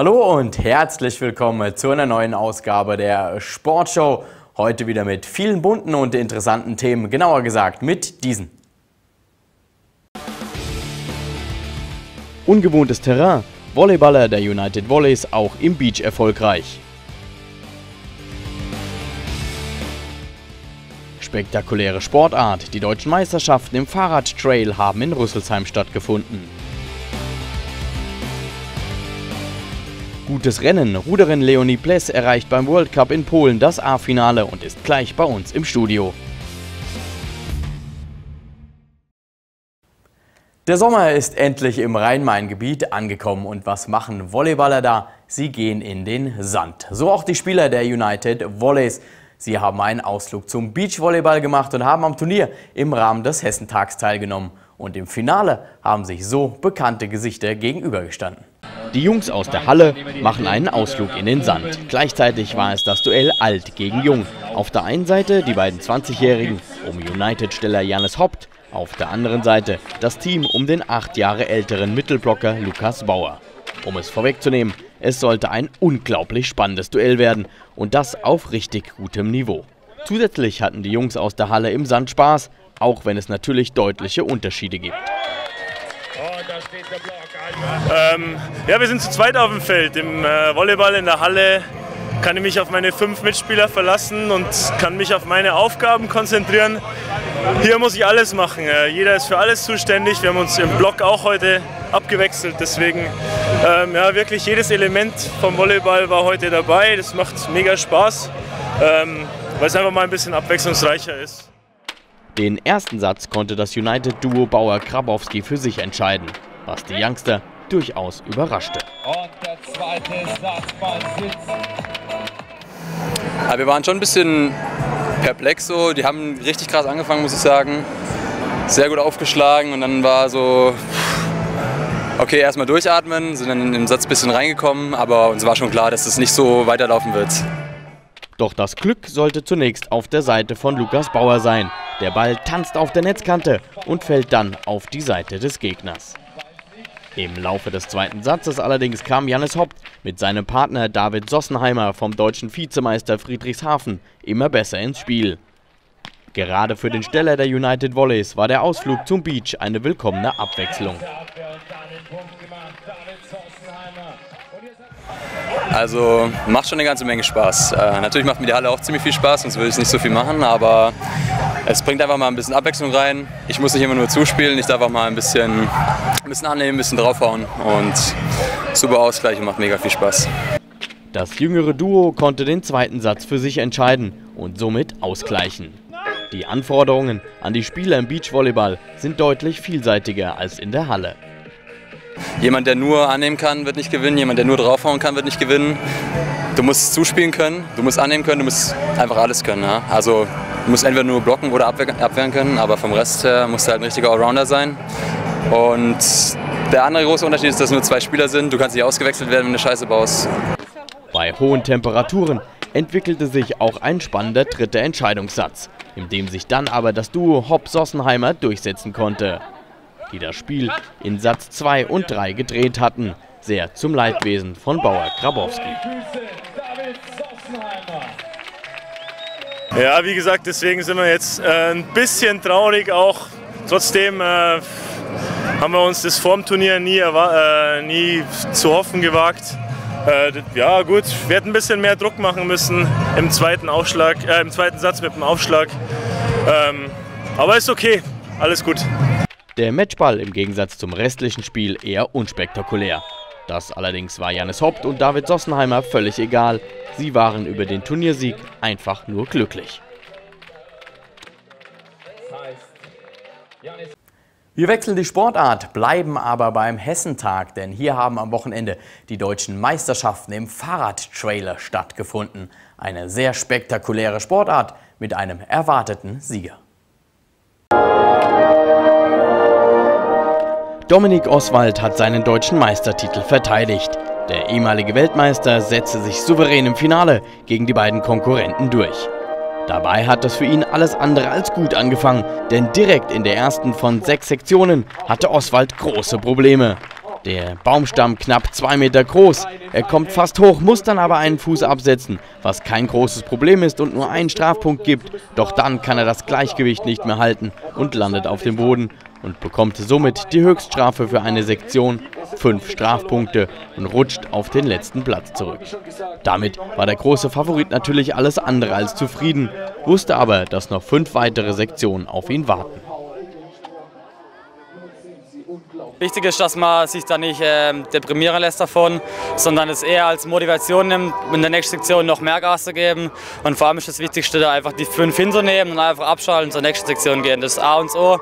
Hallo und herzlich willkommen zu einer neuen Ausgabe der Sportshow. Heute wieder mit vielen bunten und interessanten Themen, genauer gesagt mit diesen. Ungewohntes Terrain, Volleyballer der United Volleys auch im Beach erfolgreich. Spektakuläre Sportart, die deutschen Meisterschaften im Fahrradtrail haben in Rüsselsheim stattgefunden. Gutes Rennen, Ruderin Leonie Pless erreicht beim World Cup in Polen das A-Finale und ist gleich bei uns im Studio. Der Sommer ist endlich im Rhein-Main-Gebiet angekommen und was machen Volleyballer da? Sie gehen in den Sand. So auch die Spieler der United Volleys. Sie haben einen Ausflug zum Beachvolleyball gemacht und haben am Turnier im Rahmen des Hessentags teilgenommen. Und im Finale haben sich so bekannte Gesichter gegenübergestanden. Die Jungs aus der Halle machen einen Ausflug in den Sand. Gleichzeitig war es das Duell Alt gegen Jung. Auf der einen Seite die beiden 20-Jährigen um United-Steller Janis Haupt, auf der anderen Seite das Team um den 8 Jahre älteren Mittelblocker Lukas Bauer. Um es vorwegzunehmen, es sollte ein unglaublich spannendes Duell werden und das auf richtig gutem Niveau. Zusätzlich hatten die Jungs aus der Halle im Sand Spaß, auch wenn es natürlich deutliche Unterschiede gibt. Ja, wir sind zu zweit auf dem Feld. Im Volleyball in der Halle kann ich mich auf meine 5 Mitspieler verlassen und kann mich auf meine Aufgaben konzentrieren. Hier muss ich alles machen. Jeder ist für alles zuständig. Wir haben uns im Block auch heute abgewechselt. Deswegen, ja, wirklich jedes Element vom Volleyball war heute dabei. Das macht mega Spaß, weil es einfach mal ein bisschen abwechslungsreicher ist. Den ersten Satz konnte das United-Duo Bauer-Krabowski für sich entscheiden, was die Youngster durchaus überraschte. Und der zweite Satz beim Sitzen. Wir waren schon ein bisschen perplex, so. Die haben richtig krass angefangen, muss ich sagen. Sehr gut aufgeschlagen und dann war so, okay, erstmal durchatmen, sind dann im Satz ein bisschen reingekommen, aber uns war schon klar, dass es nicht so weiterlaufen wird. Doch das Glück sollte zunächst auf der Seite von Lukas Bauer sein. Der Ball tanzt auf der Netzkante und fällt dann auf die Seite des Gegners. Im Laufe des zweiten Satzes allerdings kam Janis Haupt mit seinem Partner David Sossenheimer vom deutschen Vizemeister Friedrichshafen immer besser ins Spiel. Gerade für den Steller der United Volleys war der Ausflug zum Beach eine willkommene Abwechslung. Also macht schon eine ganze Menge Spaß. Natürlich macht mir die Halle auch ziemlich viel Spaß, sonst würde ich es nicht so viel machen, aber es bringt einfach mal ein bisschen Abwechslung rein. Ich muss nicht immer nur zuspielen, ich darf auch mal ein bisschen annehmen, ein bisschen draufhauen und super Ausgleich und macht mega viel Spaß. Das jüngere Duo konnte den zweiten Satz für sich entscheiden und somit ausgleichen. Die Anforderungen an die Spieler im Beachvolleyball sind deutlich vielseitiger als in der Halle. Jemand, der nur annehmen kann, wird nicht gewinnen. Jemand, der nur draufhauen kann, wird nicht gewinnen. Du musst zuspielen können, du musst annehmen können, du musst einfach alles können. Ja? Also du musst entweder nur blocken oder abwehren können, aber vom Rest her musst du halt ein richtiger Allrounder sein. Und der andere große Unterschied ist, dass nur 2 Spieler sind. Du kannst nicht ausgewechselt werden, wenn du Scheiße baust. Bei hohen Temperaturen entwickelte sich auch ein spannender dritter Entscheidungssatz, in dem sich dann aber das Duo Hopp-Sossenheimer durchsetzen konnte, die das Spiel in Satz 2 und 3 gedreht hatten, sehr zum Leidwesen von Bauer-Krabowski. Ja, wie gesagt, deswegen sind wir jetzt ein bisschen traurig auch. Trotzdem haben wir uns das vorm Turnier nie zu hoffen gewagt. Ja gut, wir hätten ein bisschen mehr Druck machen müssen im zweiten Satz mit dem Aufschlag. Aber ist okay, alles gut. Der Matchball im Gegensatz zum restlichen Spiel eher unspektakulär. Das allerdings war Janis Haupt und David Sossenheimer völlig egal. Sie waren über den Turniersieg einfach nur glücklich. Wir wechseln die Sportart, bleiben aber beim Hessentag, denn hier haben am Wochenende die deutschen Meisterschaften im Fahrradtrailer stattgefunden. Eine sehr spektakuläre Sportart mit einem erwarteten Sieger. Dominik Oswald hat seinen deutschen Meistertitel verteidigt. Der ehemalige Weltmeister setzte sich souverän im Finale gegen die beiden Konkurrenten durch. Dabei hat das für ihn alles andere als gut angefangen, denn direkt in der ersten von 6 Sektionen hatte Oswald große Probleme. Der Baumstamm knapp 2 Meter groß. Er kommt fast hoch, muss dann aber einen Fuß absetzen, was kein großes Problem ist und nur einen Strafpunkt gibt. Doch dann kann er das Gleichgewicht nicht mehr halten und landet auf dem Boden und bekommt somit die Höchststrafe für eine Sektion, 5 Strafpunkte, und rutscht auf den letzten Platz zurück. Damit war der große Favorit natürlich alles andere als zufrieden, wusste aber, dass noch 5 weitere Sektionen auf ihn warten. Wichtig ist, dass man sich da nicht deprimieren lässt davon, sondern es eher als Motivation nimmt, in der nächsten Sektion noch mehr Gas zu geben. Und vor allem ist das Wichtigste, da einfach die 5 hinzunehmen und einfach abschalten, zur nächsten Sektion gehen. Das ist A und O.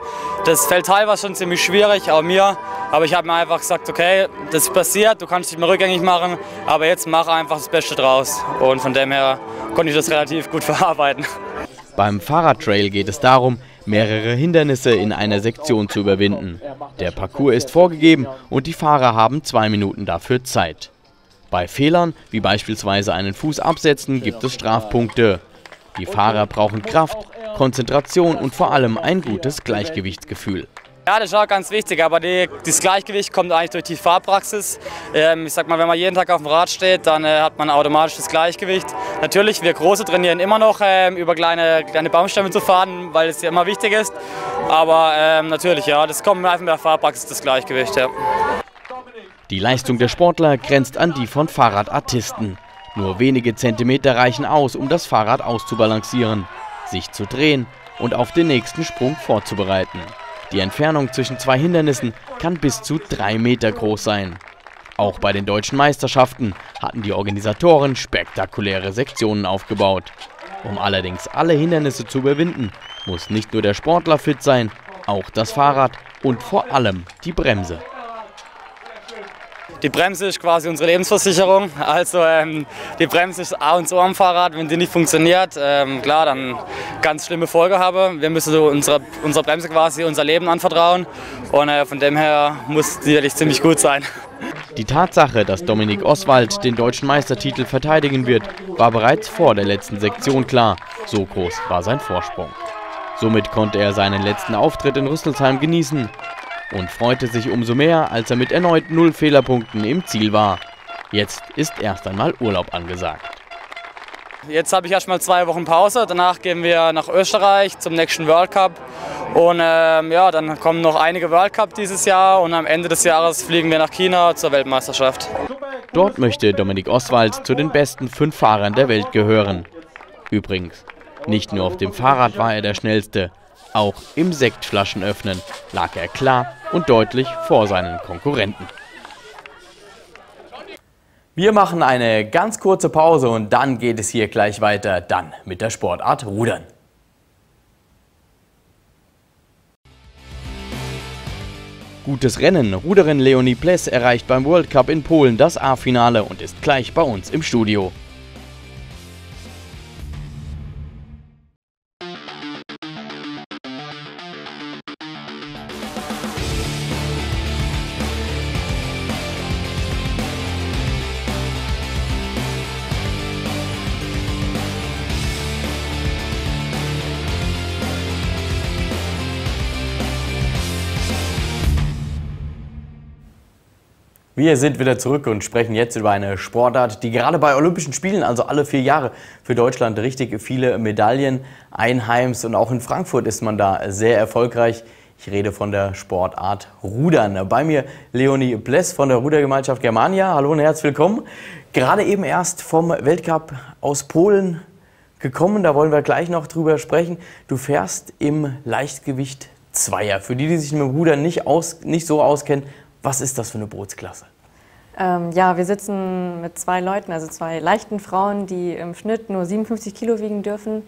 Das fällt teilweise schon ziemlich schwierig, auch mir. Aber ich habe mir einfach gesagt, okay, das ist passiert, du kannst dich mal rückgängig machen, aber jetzt mach einfach das Beste draus. Und von dem her konnte ich das relativ gut verarbeiten. Beim Fahrradtrail geht es darum, mehrere Hindernisse in einer Sektion zu überwinden. Der Parcours ist vorgegeben und die Fahrer haben 2 Minuten dafür Zeit. Bei Fehlern, wie beispielsweise einen Fuß absetzen, gibt es Strafpunkte. Die Fahrer brauchen Kraft, Konzentration und vor allem ein gutes Gleichgewichtsgefühl. Ja, das ist auch ganz wichtig, aber das Gleichgewicht kommt eigentlich durch die Fahrpraxis. Ich sag mal, wenn man jeden Tag auf dem Rad steht, dann hat man automatisch das Gleichgewicht. Natürlich, wir Große trainieren immer noch, über kleine Baumstämme zu fahren, weil es ja immer wichtig ist. Aber natürlich, ja, das kommt einfach mit der Fahrpraxis, das Gleichgewicht. Ja. Die Leistung der Sportler grenzt an die von Fahrradartisten. Nur wenige Zentimeter reichen aus, um das Fahrrad auszubalancieren, sich zu drehen und auf den nächsten Sprung vorzubereiten. Die Entfernung zwischen 2 Hindernissen kann bis zu 3 Meter groß sein. Auch bei den deutschen Meisterschaften hatten die Organisatoren spektakuläre Sektionen aufgebaut. Um allerdings alle Hindernisse zu überwinden, muss nicht nur der Sportler fit sein, auch das Fahrrad und vor allem die Bremse. Die Bremse ist quasi unsere Lebensversicherung, also die Bremse ist A und O am Fahrrad. Wenn die nicht funktioniert, klar, dann ganz schlimme Folge habe. Wir müssen so unserer Bremse quasi unser Leben anvertrauen und von dem her muss die wirklich ziemlich gut sein. Die Tatsache, dass Dominik Oswald den deutschen Meistertitel verteidigen wird, war bereits vor der letzten Sektion klar. So groß war sein Vorsprung. Somit konnte er seinen letzten Auftritt in Rüsselsheim genießen und freute sich umso mehr, als er mit erneut 0 Fehlerpunkten im Ziel war. Jetzt ist erst einmal Urlaub angesagt. Jetzt habe ich erstmal 2 Wochen Pause, danach gehen wir nach Österreich zum nächsten World Cup. Und ja, dann kommen noch einige World Cup dieses Jahr und am Ende des Jahres fliegen wir nach China zur Weltmeisterschaft. Dort möchte Dominik Oswald zu den besten 5 Fahrern der Welt gehören. Übrigens, nicht nur auf dem Fahrrad war er der Schnellste, auch im Sektflaschenöffnen lag er klar und deutlich vor seinen Konkurrenten. Wir machen eine ganz kurze Pause und dann geht es hier gleich weiter, dann mit der Sportart Rudern. Gutes Rennen. Ruderin Leonie Pless erreicht beim World Cup in Polen das A-Finale und ist gleich bei uns im Studio. Wir sind wieder zurück und sprechen jetzt über eine Sportart, die gerade bei Olympischen Spielen, also alle 4 Jahre, für Deutschland richtig viele Medaillen einheimst. Und auch in Frankfurt ist man da sehr erfolgreich. Ich rede von der Sportart Rudern. Bei mir Leonie Pless von der Rudergemeinschaft Germania. Hallo und herzlich willkommen. Gerade eben erst vom Weltcup aus Polen gekommen, da wollen wir gleich noch drüber sprechen. Du fährst im Leichtgewicht Zweier. Für die, die sich mit dem Rudern nicht so auskennen, was ist das für eine Bootsklasse? Ja, wir sitzen mit 2 Leuten, also 2 leichten Frauen, die im Schnitt nur 57 Kilo wiegen dürfen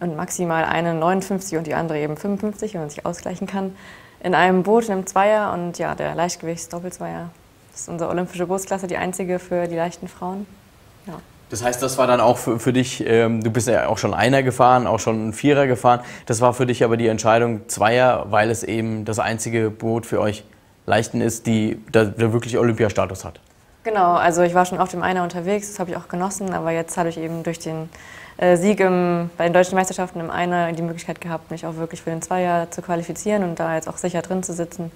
und maximal eine 59 und die andere eben 55, wenn man sich ausgleichen kann, in einem Boot, in einem Zweier. Und ja, der Leichtgewichts-Doppelzweier ist unsere olympische Bootsklasse, die einzige für die leichten Frauen. Ja. Das heißt, das war dann auch für dich, du bist ja auch schon Einer gefahren, auch schon ein Vierer gefahren. Das war für dich aber die Entscheidung Zweier, weil es eben das einzige Boot für euch Leichten ist, der wirklich Olympiastatus hat. Genau, also ich war schon auf dem Einer unterwegs, das habe ich auch genossen, aber jetzt habe ich eben durch den Sieg bei den deutschen Meisterschaften im Einer die Möglichkeit gehabt, mich auch wirklich für den Zweier zu qualifizieren und da jetzt auch sicher drin zu sitzen.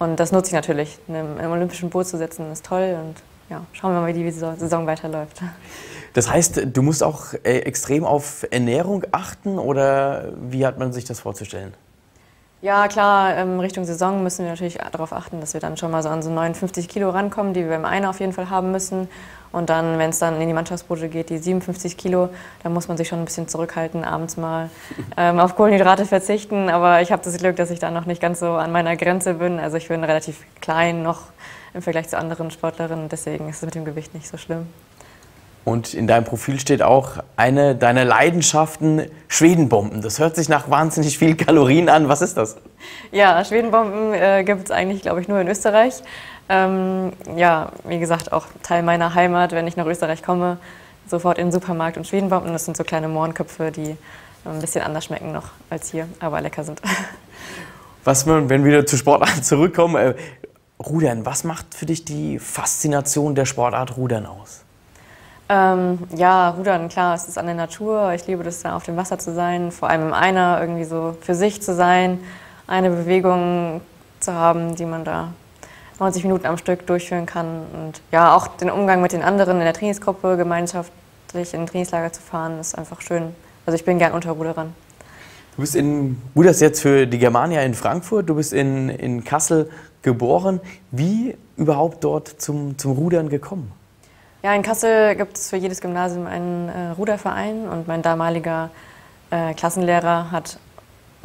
Und das nutze ich natürlich. Im olympischen Boot zu sitzen ist toll und ja, schauen wir mal, wie die Saison weiterläuft. Das heißt, du musst auch extrem auf Ernährung achten oder wie hat man sich das vorzustellen? Ja, klar, Richtung Saison müssen wir natürlich darauf achten, dass wir dann schon mal so an so 59 Kilo rankommen, die wir im Einer auf jeden Fall haben müssen. Und dann, wenn es dann in die Mannschaftsboote geht, die 57 Kilo, dann muss man sich schon ein bisschen zurückhalten, abends mal auf Kohlenhydrate verzichten. Aber ich habe das Glück, dass ich da noch nicht ganz so an meiner Grenze bin. Also ich bin relativ klein noch im Vergleich zu anderen Sportlerinnen, deswegen ist es mit dem Gewicht nicht so schlimm. Und in deinem Profil steht auch eine deiner Leidenschaften, Schwedenbomben. Das hört sich nach wahnsinnig vielen Kalorien an. Was ist das? Ja, Schwedenbomben gibt es eigentlich, glaube ich, nur in Österreich. Ja, wie gesagt, auch Teil meiner Heimat, wenn ich nach Österreich komme, sofort in den Supermarkt und Schwedenbomben. Das sind so kleine Mohrenköpfe, die ein bisschen anders schmecken noch als hier, aber lecker sind. Was, wenn wir wieder zu Sportarten zurückkommen, Rudern, was macht für dich die Faszination der Sportart Rudern aus? Ja, Rudern, klar, es ist an der Natur. Ich liebe das, da auf dem Wasser zu sein, vor allem im Einer irgendwie so für sich zu sein, eine Bewegung zu haben, die man da 90 Minuten am Stück durchführen kann. Und ja, auch den Umgang mit den anderen in der Trainingsgruppe, gemeinschaftlich in ein Trainingslager zu fahren, ist einfach schön. Also ich bin gern unter Ruderern. Du bist in Ruderst jetzt für die Germania in Frankfurt, du bist in Kassel geboren. Wie überhaupt dort zum Rudern gekommen? Ja, in Kassel gibt es für jedes Gymnasium einen Ruderverein und mein damaliger Klassenlehrer hat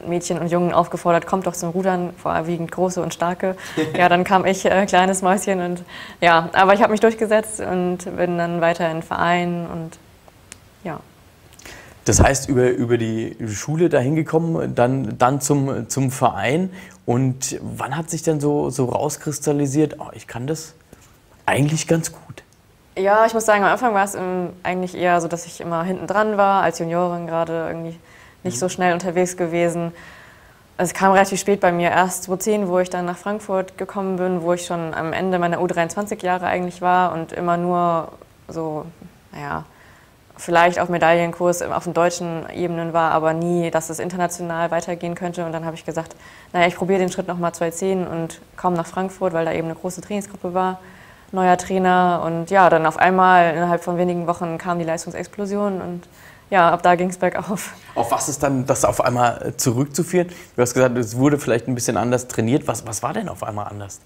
Mädchen und Jungen aufgefordert, kommt doch zum Rudern, vorwiegend große und starke. Ja, dann kam ich, kleines Mäuschen und ja, aber ich habe mich durchgesetzt und bin dann weiter in den Verein und ja. Das heißt, über die Schule dahin gekommen, dann zum Verein und wann hat sich denn so rauskristallisiert, oh, ich kann das eigentlich ganz gut? Ja, ich muss sagen, am Anfang war es eigentlich eher so, dass ich immer hinten dran war, als Juniorin gerade irgendwie nicht so schnell unterwegs gewesen. Es kam relativ spät bei mir, erst 2010, wo ich dann nach Frankfurt gekommen bin, wo ich schon am Ende meiner U23-Jahre eigentlich war und immer nur so, naja, vielleicht auf Medaillenkurs auf den deutschen Ebenen war, aber nie, dass es international weitergehen könnte. Und dann habe ich gesagt, naja, ich probiere den Schritt nochmal 2010 und komme nach Frankfurt, weil da eben eine große Trainingsgruppe war. Neuer Trainer und ja, dann auf einmal innerhalb von wenigen Wochen kam die Leistungsexplosion und ja, ab da ging es bergauf. Auf was ist dann das auf einmal zurückzuführen? Du hast gesagt, es wurde vielleicht ein bisschen anders trainiert. Was war denn auf einmal anders?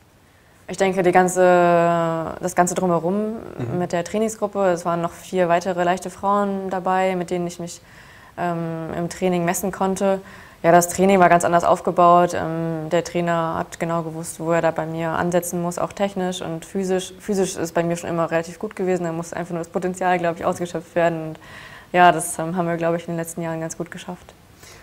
Ich denke, das ganze Drumherum mit der Trainingsgruppe. Es waren noch 4 weitere leichte Frauen dabei, mit denen ich mich im Training messen konnte. Ja, das Training war ganz anders aufgebaut. Der Trainer hat genau gewusst, wo er da bei mir ansetzen muss, auch technisch und physisch. Physisch ist bei mir schon immer relativ gut gewesen. Da muss einfach nur das Potenzial, glaube ich, ausgeschöpft werden. Und ja, das haben wir, glaube ich, in den letzten Jahren ganz gut geschafft.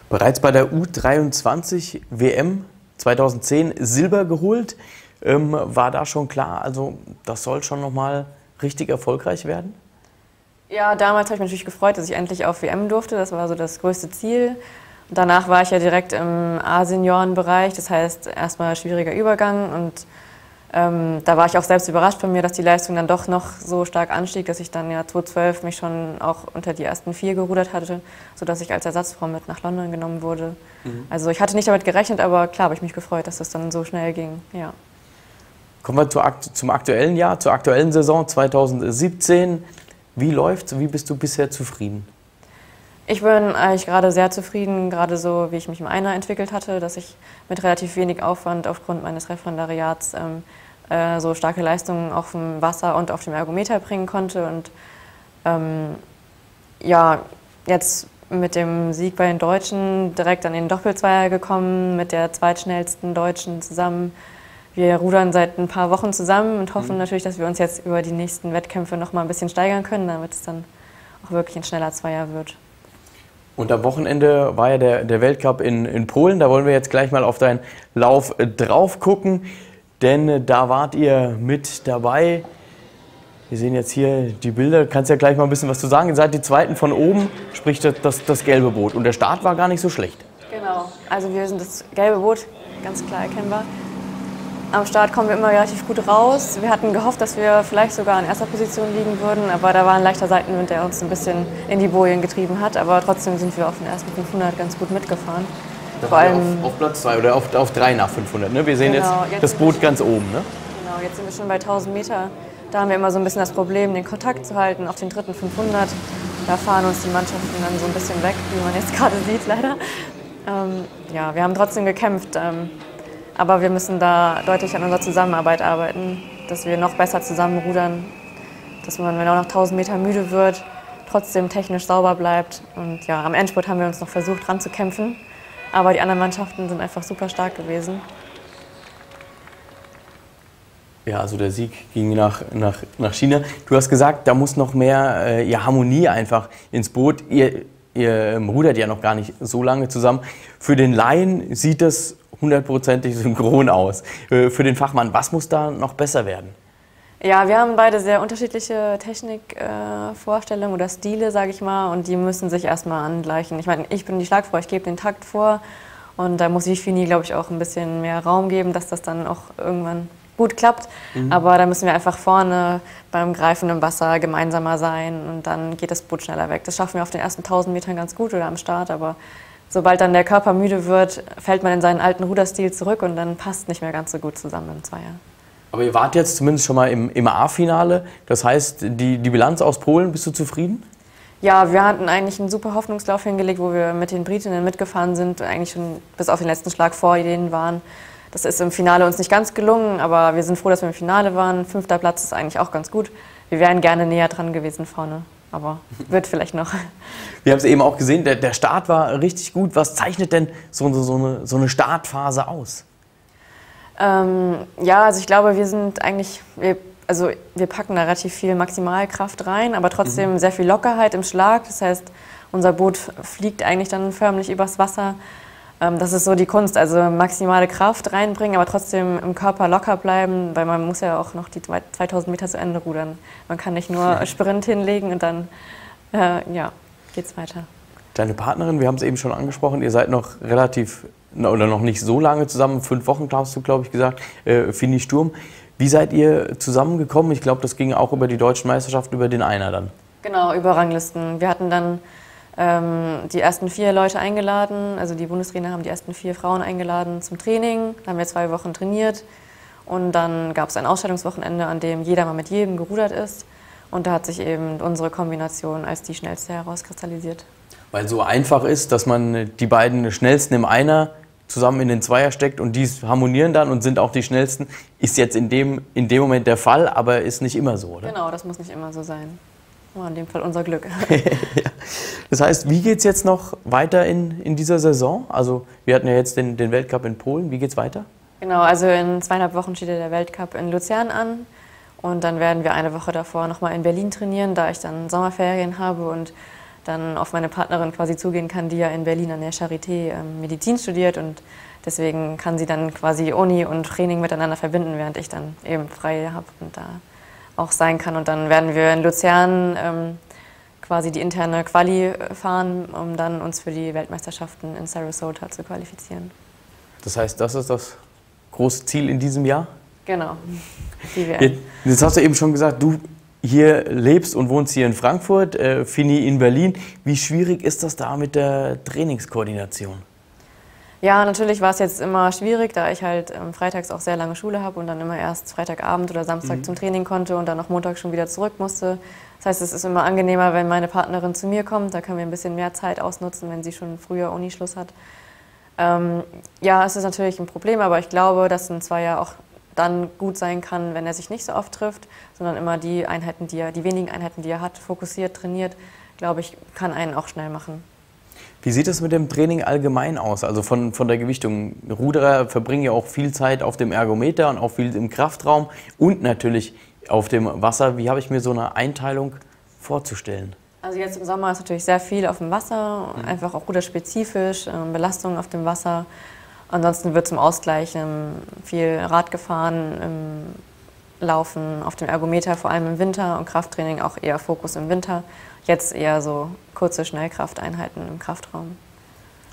Bereits bei der U23 WM 2010 Silber geholt. War da schon klar, also das soll schon nochmal richtig erfolgreich werden? Ja, damals habe ich mich natürlich gefreut, dass ich endlich auf WM durfte. Das war so das größte Ziel. Danach war ich ja direkt im A-Seniorenbereich, das heißt erstmal schwieriger Übergang und da war ich auch selbst überrascht von mir, dass die Leistung dann doch noch so stark anstieg, dass ich dann ja 2012 mich schon auch unter die ersten 4 gerudert hatte, sodass ich als Ersatzfrau mit nach London genommen wurde. Also ich hatte nicht damit gerechnet, aber klar habe ich mich gefreut, dass das dann so schnell ging. Ja. Kommen wir zum aktuellen Jahr, zur aktuellen Saison 2017. Wie läuft's? Wie bist du bisher zufrieden? Ich bin eigentlich gerade sehr zufrieden, gerade so, wie ich mich im Einer entwickelt hatte, dass ich mit relativ wenig Aufwand aufgrund meines Referendariats so starke Leistungen auf dem Wasser und auf dem Ergometer bringen konnte. Und ja, jetzt mit dem Sieg bei den Deutschen direkt an den Doppelzweier gekommen, mit der zweitschnellsten Deutschen zusammen. Wir rudern seit ein paar Wochen zusammen und hoffen natürlich, dass wir uns jetzt über die nächsten Wettkämpfe noch mal ein bisschen steigern können, damit es dann auch wirklich ein schneller Zweier wird. Und am Wochenende war ja der Weltcup in Polen. Da wollen wir jetzt gleich mal auf deinen Lauf drauf gucken, denn da wart ihr mit dabei. Wir sehen jetzt hier die Bilder. Du kannst ja gleich mal ein bisschen was zu sagen. Ihr seid die Zweiten von oben, sprich das gelbe Boot. Und der Start war gar nicht so schlecht. Genau. Also wir sind das gelbe Boot, ganz klar erkennbar. Am Start kommen wir immer relativ gut raus. Wir hatten gehofft, dass wir vielleicht sogar in erster Position liegen würden, aber da war ein leichter Seitenwind, der uns ein bisschen in die Bojen getrieben hat. Aber trotzdem sind wir auf den ersten 500 ganz gut mitgefahren. Da vor allem auf Platz 2 oder auf 3 nach 500. Ne? Wir sehen genau, jetzt das Boot ganz oben. Ne? Genau, jetzt sind wir schon bei 1000 Meter. Da haben wir immer so ein bisschen das Problem, den Kontakt zu halten auf den dritten 500. Da fahren uns die Mannschaften dann so ein bisschen weg, wie man jetzt gerade sieht, leider. Ja, wir haben trotzdem gekämpft. Aber wir müssen da deutlich an unserer Zusammenarbeit arbeiten, dass wir noch besser zusammenrudern, dass man, wenn auch nach 1000 Meter müde wird, trotzdem technisch sauber bleibt. Und ja, am Endspurt haben wir uns noch versucht, ranzukämpfen. Aber die anderen Mannschaften sind einfach super stark gewesen. Ja, also der Sieg ging nach China. Du hast gesagt, da muss noch mehr Harmonie einfach ins Boot. Ihr rudert ja noch gar nicht so lange zusammen. Für den Laien sieht das hundertprozentig synchron aus. Für den Fachmann, was muss da noch besser werden? Ja, wir haben beide sehr unterschiedliche Technikvorstellungen oder Stile, sage ich mal, und die müssen sich erstmal angleichen. Ich meine, ich bin die Schlagfrau, ich gebe den Takt vor und da muss ich Finni, glaube ich, auch ein bisschen mehr Raum geben, dass das dann auch irgendwann gut klappt. Mhm. Aber da müssen wir einfach vorne beim Greifen im Wasser gemeinsamer sein und dann geht das Boot schneller weg. Das schaffen wir auf den ersten 1000 Metern ganz gut oder am Start, aber sobald dann der Körper müde wird, fällt man in seinen alten Ruderstil zurück und dann passt nicht mehr ganz so gut zusammen im Zweier. Aber ihr wart jetzt zumindest schon mal im A-Finale. Das heißt, die Bilanz aus Polen, bist du zufrieden? Ja, wir hatten eigentlich einen super Hoffnungslauf hingelegt, wo wir mit den Britinnen mitgefahren sind und eigentlich schon bis auf den letzten Schlag vor denen waren. Das ist im Finale uns nicht ganz gelungen, aber wir sind froh, dass wir im Finale waren. 5. Platz ist eigentlich auch ganz gut. Wir wären gerne näher dran gewesen vorne, aber wird vielleicht noch. Wir haben es eben auch gesehen, der Start war richtig gut. Was zeichnet denn so eine Startphase aus? Ja, also ich glaube, wir sind eigentlich, wir packen da relativ viel Maximalkraft rein, aber trotzdem sehr viel Lockerheit im Schlag. Das heißt, unser Boot fliegt eigentlich dann förmlich übers Wasser. Das ist so die Kunst, also maximale Kraft reinbringen, aber trotzdem im Körper locker bleiben, weil man muss ja auch noch die 2000 Meter zu Ende rudern. Man kann nicht nur Sprint hinlegen und dann, ja, geht's weiter. Deine Partnerin, wir haben es eben schon angesprochen, ihr seid noch relativ oder noch nicht so lange zusammen, 5 Wochen hast du, glaube ich, gesagt, Finni Sturm. Wie seid ihr zusammengekommen? Ich glaube, das ging auch über die deutschen Meisterschaften, über den Einer dann. Genau, über Ranglisten. Wir hatten dann die ersten 4 Leute eingeladen, also die Bundestrainer haben die ersten 4 Frauen eingeladen zum Training. Da haben wir 2 Wochen trainiert und dann gab es ein Ausstellungswochenende, an dem jeder mal mit jedem gerudert ist. Und da hat sich eben unsere Kombination als die schnellste herauskristallisiert. Weil so einfach ist, dass man die beiden Schnellsten im Einer zusammen in den Zweier steckt und die harmonieren dann und sind auch die Schnellsten, ist jetzt in dem Moment der Fall, aber ist nicht immer so, oder? Genau, das muss nicht immer so sein. War in dem Fall unser Glück. Das heißt, wie geht es jetzt noch weiter in dieser Saison? Also wir hatten ja jetzt den Weltcup in Polen, wie geht es weiter? Genau, also in 2,5 Wochen steht der Weltcup in Luzern an und dann werden wir eine Woche davor nochmal in Berlin trainieren, da ich dann Sommerferien habe und dann auf meine Partnerin quasi zugehen kann, die ja in Berlin an der Charité Medizin studiert und deswegen kann sie dann quasi Uni und Training miteinander verbinden, während ich dann eben frei habe und da auch sein kann. Und dann werden wir in Luzern quasi die interne Quali fahren, um dann uns für die Weltmeisterschaften in Sarasota zu qualifizieren. Das heißt, das ist das große Ziel in diesem Jahr? Genau. Die WM. Jetzt hast du eben schon gesagt, du hier lebst und wohnst hier in Frankfurt, Finni in Berlin. Wie schwierig ist das da mit der Trainingskoordination? Ja, natürlich war es jetzt immer schwierig, da ich halt freitags auch sehr lange Schule habe und dann immer erst Freitagabend oder Samstag zum Training konnte und dann auch Montag schon wieder zurück musste. Das heißt, es ist immer angenehmer, wenn meine Partnerin zu mir kommt. Da können wir ein bisschen mehr Zeit ausnutzen, wenn sie schon früher Unischluss hat. Ja, es ist natürlich ein Problem, aber ich glaube, dass in 2 Jahren auch dann gut sein kann, wenn er sich nicht so oft trifft, sondern immer die wenigen Einheiten, die er hat, fokussiert, trainiert, glaube ich, kann einen auch schnell machen. Wie sieht es mit dem Training allgemein aus? Also von der Gewichtung. Ruderer verbringen ja auch viel Zeit auf dem Ergometer und auch viel im Kraftraum und natürlich auf dem Wasser. Wie habe ich mir so eine Einteilung vorzustellen? Also jetzt im Sommer ist natürlich sehr viel auf dem Wasser, einfach auch ruderspezifisch, Belastungen auf dem Wasser. Ansonsten wird zum Ausgleich viel Rad gefahren, Laufen auf dem Ergometer, vor allem im Winter und Krafttraining auch eher Fokus im Winter. Jetzt eher so kurze Schnellkrafteinheiten im Kraftraum.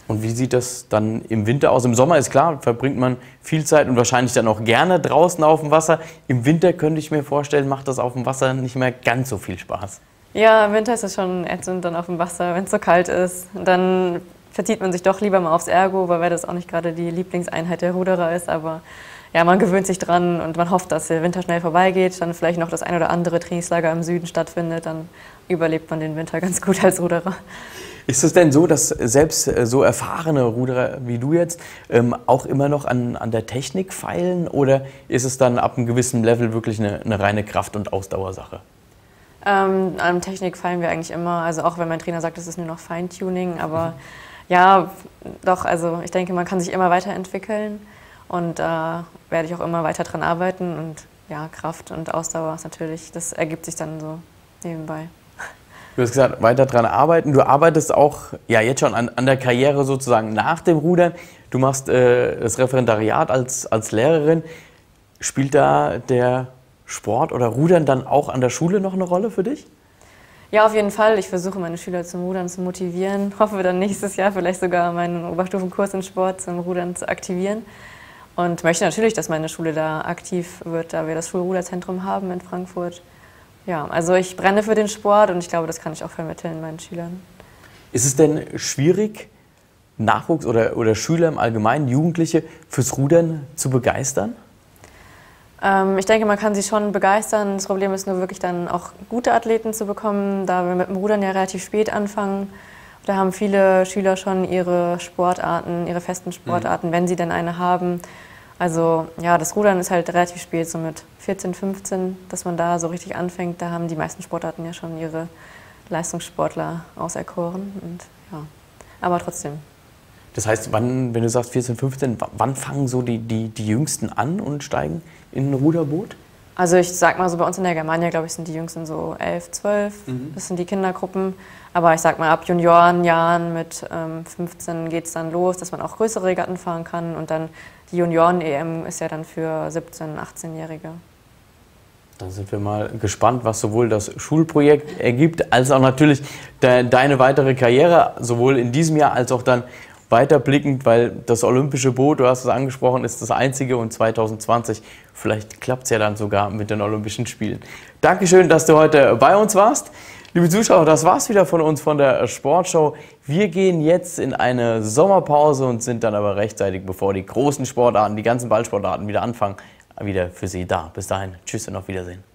Und wie sieht das dann im Winter aus? Im Sommer ist klar, verbringt man viel Zeit und wahrscheinlich dann auch gerne draußen auf dem Wasser. Im Winter könnte ich mir vorstellen, macht das auf dem Wasser nicht mehr ganz so viel Spaß. Ja, im Winter ist es schon ätzend dann auf dem Wasser, wenn es so kalt ist. Dann verzieht man sich doch lieber mal aufs Ergo, weil das auch nicht gerade die Lieblingseinheit der Ruderer ist. Aber ja, man gewöhnt sich dran und man hofft, dass der Winter schnell vorbeigeht, dann vielleicht noch das ein oder andere Trainingslager im Süden stattfindet, dann überlebt man den Winter ganz gut als Ruderer. Ist es denn so, dass selbst so erfahrene Ruderer wie du jetzt auch immer noch an der Technik feilen, oder ist es dann ab einem gewissen Level wirklich eine reine Kraft- und Ausdauersache? An Technik feilen wir eigentlich immer, also auch wenn mein Trainer sagt, es ist nur noch Feintuning, aber ja, doch, also ich denke, man kann sich immer weiterentwickeln und da werde ich auch immer weiter dran arbeiten und ja, Kraft und Ausdauer ist natürlich, das ergibt sich dann so nebenbei. Du hast gesagt, weiter dran arbeiten. Du arbeitest auch ja, jetzt schon an der Karriere sozusagen nach dem Rudern. Du machst das Referendariat als Lehrerin. Spielt da der Sport oder Rudern dann auch an der Schule noch eine Rolle für dich? Ja, auf jeden Fall. Ich versuche, meine Schüler zum Rudern zu motivieren. Hoffe dann nächstes Jahr vielleicht sogar meinen Oberstufenkurs in Sport zum Rudern zu aktivieren. Und möchte natürlich, dass meine Schule da aktiv wird, da wir das Schulruderzentrum haben in Frankfurt. Ja, also ich brenne für den Sport und ich glaube, das kann ich auch vermitteln meinen Schülern. Ist es denn schwierig, Nachwuchs oder Schüler im Allgemeinen, Jugendliche, fürs Rudern zu begeistern? Ich denke, man kann sie schon begeistern. Das Problem ist nur wirklich dann auch gute Athleten zu bekommen, da wir mit dem Rudern ja relativ spät anfangen. Da haben viele Schüler schon ihre Sportarten, ihre festen Sportarten, wenn sie denn eine haben. Also ja, das Rudern ist halt relativ spät, so mit 14, 15, dass man da so richtig anfängt. Da haben die meisten Sportarten ja schon ihre Leistungssportler auserkoren. Und, ja. Aber trotzdem. Das heißt, wann, wenn du sagst 14, 15, wann fangen so die Jüngsten an und steigen in ein Ruderboot? Also ich sag mal so, bei uns in der Germania, glaube ich, sind die Jüngsten so 11, 12. Das sind die Kindergruppen. Aber ich sag mal, ab Juniorenjahren mit 15 geht es dann los, dass man auch größere Regatten fahren kann. Und dann die Junioren-EM ist ja dann für 17-, 18-Jährige. Dann sind wir mal gespannt, was sowohl das Schulprojekt ergibt, als auch natürlich deine weitere Karriere, sowohl in diesem Jahr als auch dann weiterblickend, weil das olympische Boot, du hast es angesprochen, ist das einzige und 2020, vielleicht klappt es ja dann sogar mit den Olympischen Spielen. Dankeschön, dass du heute bei uns warst. Liebe Zuschauer, das war's wieder von uns von der Sportschau. Wir gehen jetzt in eine Sommerpause und sind dann aber rechtzeitig, bevor die großen Sportarten, die ganzen Ballsportarten wieder anfangen, wieder für Sie da. Bis dahin, tschüss und auf Wiedersehen.